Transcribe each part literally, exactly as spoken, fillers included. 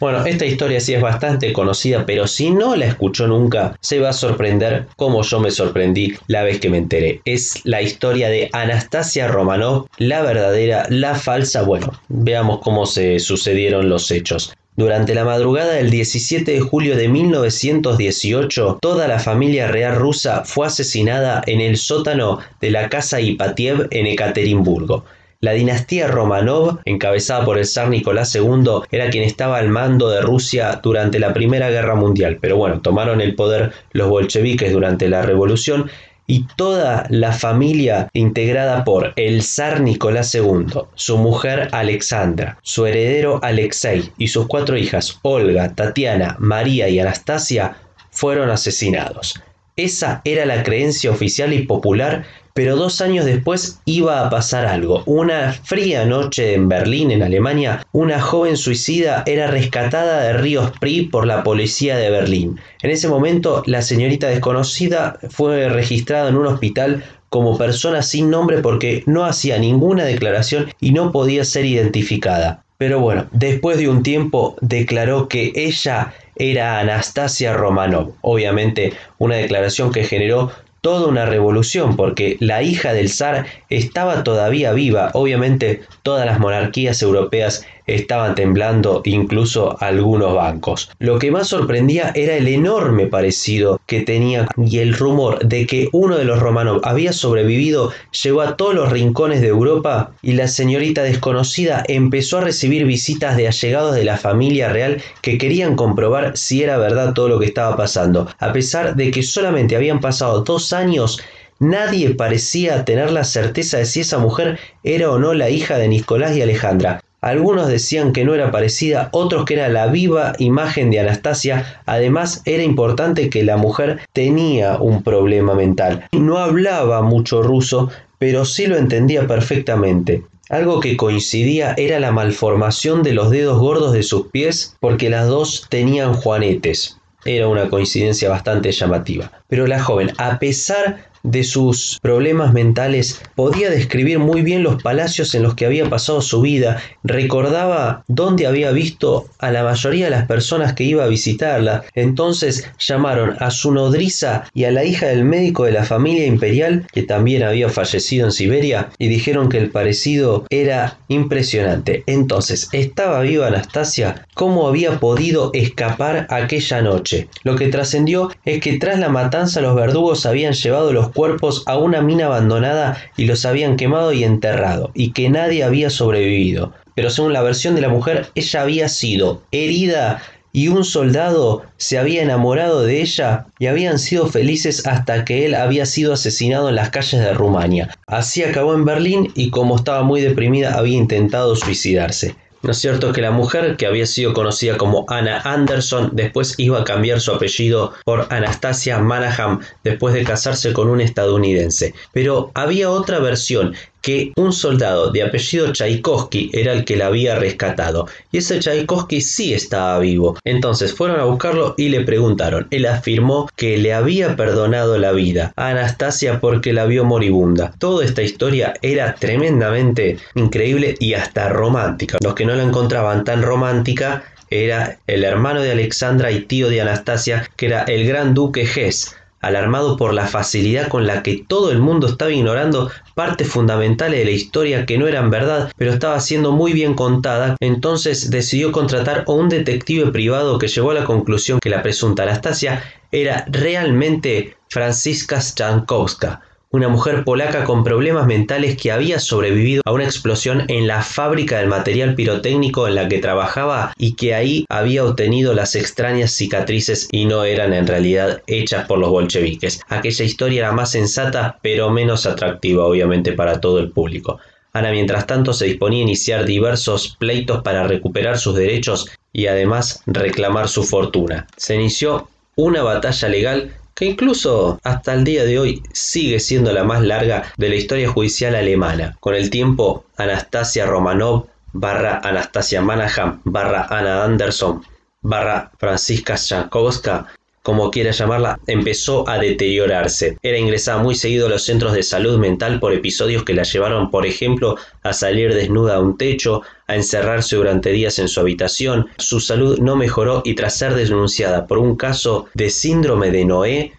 Bueno, esta historia sí es bastante conocida, pero si no la escuchó nunca, se va a sorprender como yo me sorprendí la vez que me enteré. Es la historia de Anastasia Romanov, la verdadera, la falsa. Bueno, veamos cómo se sucedieron los hechos. Durante la madrugada del diecisiete de julio de mil novecientos dieciocho, toda la familia real rusa fue asesinada en el sótano de la casa Ipatiev en Ekaterinburgo. La dinastía Romanov, encabezada por el zar Nicolás segundo, era quien estaba al mando de Rusia durante la Primera Guerra Mundial, pero bueno, tomaron el poder los bolcheviques durante la revolución y toda la familia integrada por el zar Nicolás segundo, su mujer Alexandra, su heredero Alexei y sus cuatro hijas Olga, Tatiana, María y Anastasia fueron asesinados. Esa era la creencia oficial y popular, pero dos años después iba a pasar algo. Una fría noche en Berlín, en Alemania, una joven suicida era rescatada del río Spree por la policía de Berlín. En ese momento, la señorita desconocida fue registrada en un hospital como persona sin nombre porque no hacía ninguna declaración y no podía ser identificada. Pero bueno, después de un tiempo declaró que ella era Anastasia Romanov. Obviamente, una declaración que generó toda una revolución porque la hija del zar estaba todavía viva. Obviamente todas las monarquías europeas estaban temblando, incluso algunos bancos. Lo que más sorprendía era el enorme parecido que tenía y el rumor de que uno de los Romanov había sobrevivido llegó a todos los rincones de Europa y la señorita desconocida empezó a recibir visitas de allegados de la familia real que querían comprobar si era verdad todo lo que estaba pasando. A pesar de que solamente habían pasado dos años, nadie parecía tener la certeza de si esa mujer era o no la hija de Nicolás y Alejandra. Algunos decían que no era parecida, otros que era la viva imagen de Anastasia. Además, era importante que la mujer tenía un problema mental. No hablaba mucho ruso, pero sí lo entendía perfectamente. Algo que coincidía era la malformación de los dedos gordos de sus pies, porque las dos tenían juanetes. Era una coincidencia bastante llamativa. Pero la joven, a pesar de sus problemas mentales, podía describir muy bien los palacios en los que había pasado su vida, recordaba dónde había visto a la mayoría de las personas que iba a visitarla. Entonces llamaron a su nodriza y a la hija del médico de la familia imperial, que también había fallecido en Siberia, y dijeron que el parecido era impresionante. Entonces, ¿estaba viva Anastasia? ¿Cómo había podido escapar aquella noche? Lo que trascendió es que tras la matanza los verdugos habían llevado los cuerpos a una mina abandonada y los habían quemado y enterrado, y que nadie había sobrevivido. Pero según la versión de la mujer, ella había sido herida y un soldado se había enamorado de ella y habían sido felices hasta que él había sido asesinado en las calles de Rumania. Así acabó en Berlín y como estaba muy deprimida había intentado suicidarse. ¿No es cierto que la mujer, que había sido conocida como Anna Anderson, después iba a cambiar su apellido por Anastasia Manahan después de casarse con un estadounidense? Pero había otra versión, que un soldado de apellido Tchaikovsky era el que la había rescatado. Y ese Tchaikovsky sí estaba vivo. Entonces fueron a buscarlo y le preguntaron. Él afirmó que le había perdonado la vida a Anastasia porque la vio moribunda. Toda esta historia era tremendamente increíble y hasta romántica. Los que no la encontraban tan romántica era el hermano de Alexandra y tío de Anastasia, que era el gran duque Hess, alarmado por la facilidad con la que todo el mundo estaba ignorando partes fundamentales de la historia que no eran verdad, pero estaba siendo muy bien contada. Entonces decidió contratar a un detective privado que llegó a la conclusión que la presunta Anastasia era realmente Franziska Schanzkowska, una mujer polaca con problemas mentales que había sobrevivido a una explosión en la fábrica del material pirotécnico en la que trabajaba y que ahí había obtenido las extrañas cicatrices y no eran en realidad hechas por los bolcheviques. Aquella historia era más sensata pero menos atractiva obviamente para todo el público. Ana, mientras tanto, se disponía a iniciar diversos pleitos para recuperar sus derechos y además reclamar su fortuna. Se inició una batalla legal que incluso hasta el día de hoy sigue siendo la más larga de la historia judicial alemana. Con el tiempo, Anastasia Romanov barra Anastasia Manahan barra Anna Anderson barra Franziska Schanzkowska como quieras llamarla, empezó a deteriorarse. Era ingresada muy seguido a los centros de salud mental por episodios que la llevaron, por ejemplo, a salir desnuda a un techo, a encerrarse durante días en su habitación. Su salud no mejoró y tras ser denunciada por un caso de síndrome de Noé,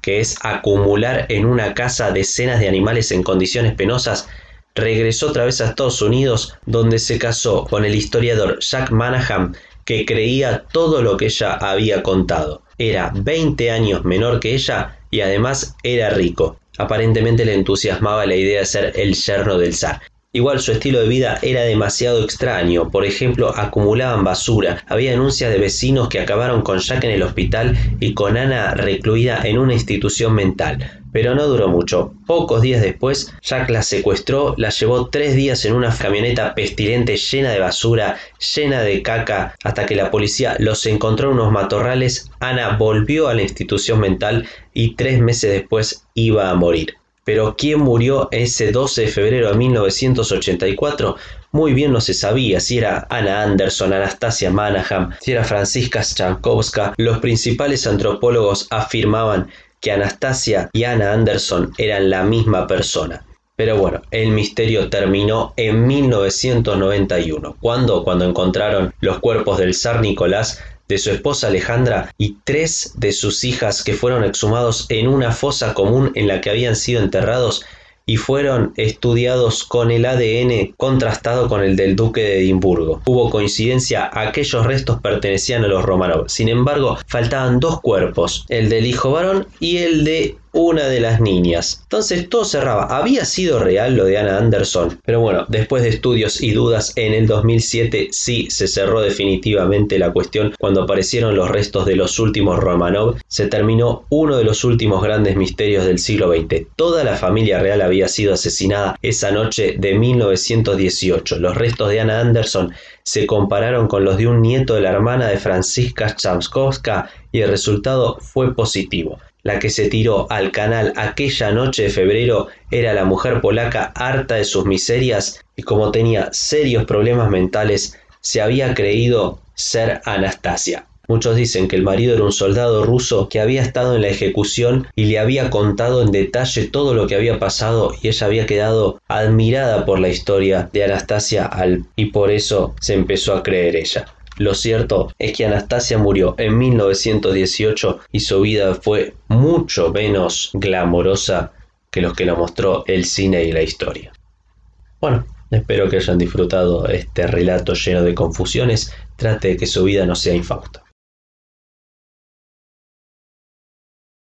que es acumular en una casa decenas de animales en condiciones penosas, regresó otra vez a Estados Unidos, donde se casó con el historiador Jack Manahan, que creía todo lo que ella había contado. Era veinte años menor que ella y además era rico. Aparentemente le entusiasmaba la idea de ser el yerno del zar. Igual su estilo de vida era demasiado extraño. Por ejemplo, acumulaban basura. Había denuncias de vecinos que acabaron con Jack en el hospital y con Anna recluida en una institución mental. Pero no duró mucho. Pocos días después, Jack la secuestró, la llevó tres días en una camioneta pestilente llena de basura, llena de caca, hasta que la policía los encontró en unos matorrales. Anna volvió a la institución mental y tres meses después iba a morir. Pero ¿quién murió ese doce de febrero de mil novecientos ochenta y cuatro? Muy bien no se sabía si era Anna Anderson, Anastasia Manahan, si era Franziska Schanzkowska. Los principales antropólogos afirmaban que Anastasia y Anna Anderson eran la misma persona. Pero bueno, el misterio terminó en mil novecientos noventa y uno, cuando, cuando encontraron los cuerpos del zar Nicolás, de su esposa Alejandra y tres de sus hijas, que fueron exhumados en una fosa común en la que habían sido enterrados y fueron estudiados con el A D N contrastado con el del Duque de Edimburgo. Hubo coincidencia, aquellos restos pertenecían a los Romanov. Sin embargo, faltaban dos cuerpos, el del hijo varón y el de una de las niñas. Entonces todo cerraba. Había sido real lo de Anna Anderson. Pero bueno, después de estudios y dudas, en el dos mil siete sí se cerró definitivamente la cuestión cuando aparecieron los restos de los últimos Romanov. Se terminó uno de los últimos grandes misterios del siglo veinte. Toda la familia real había sido asesinada esa noche de mil novecientos dieciocho. Los restos de Anna Anderson se compararon con los de un nieto de la hermana de Franziska Schanzkowska y el resultado fue positivo. La que se tiró al canal aquella noche de febrero era la mujer polaca, harta de sus miserias, y como tenía serios problemas mentales, se había creído ser Anastasia. Muchos dicen que el marido era un soldado ruso que había estado en la ejecución y le había contado en detalle todo lo que había pasado, y ella había quedado admirada por la historia de Anastasia Alp, y por eso se empezó a creer ella. Lo cierto es que Anastasia murió en mil novecientos dieciocho y su vida fue mucho menos glamorosa que los que la mostró el cine y la historia. Bueno, espero que hayan disfrutado este relato lleno de confusiones. Trate de que su vida no sea infausta.